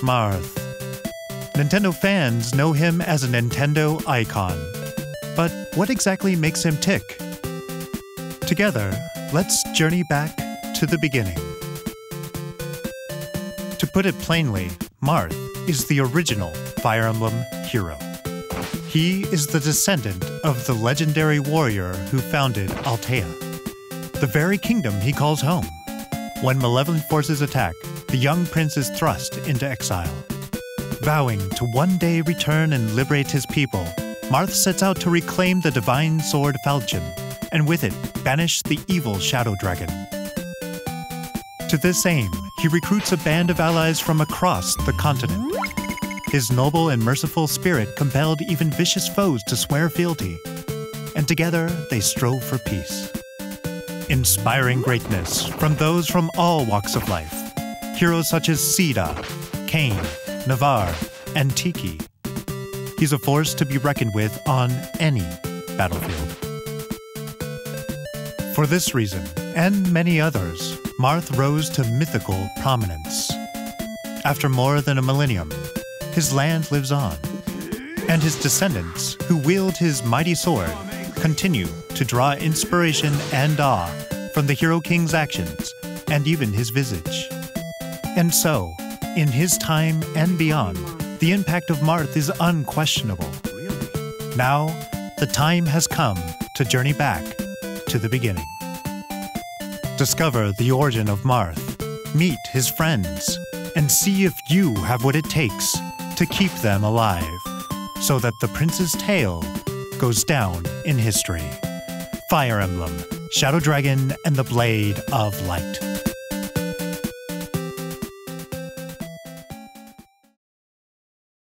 Marth. Nintendo fans know him as a Nintendo icon. But what exactly makes him tick? Together, let's journey back to the beginning. To put it plainly, Marth is the original Fire Emblem hero. He is the descendant of the legendary warrior who founded Altea, the very kingdom he calls home. When malevolent forces attack, the young prince is thrust into exile. Vowing to one day return and liberate his people, Marth sets out to reclaim the divine sword Falchion, and with it, banish the evil Shadow Dragon. To this aim, he recruits a band of allies from across the continent. His noble and merciful spirit compelled even vicious foes to swear fealty, and together they strove for peace. Inspiring greatness from those from all walks of life, heroes such as Sheeda, Cain, Navarre, and Tiki. He's a force to be reckoned with on any battlefield. For this reason, and many others, Marth rose to mythical prominence. After more than a millennium, his land lives on, and his descendants, who wield his mighty sword, continue to draw inspiration and awe from the Hero King's actions and even his visage. And so, in his time and beyond, the impact of Marth is unquestionable. Now, the time has come to journey back to the beginning. Discover the origin of Marth, meet his friends, and see if you have what it takes to keep them alive, so that the prince's tale goes down in history. Fire Emblem, Shadow Dragon and the Blade of Light.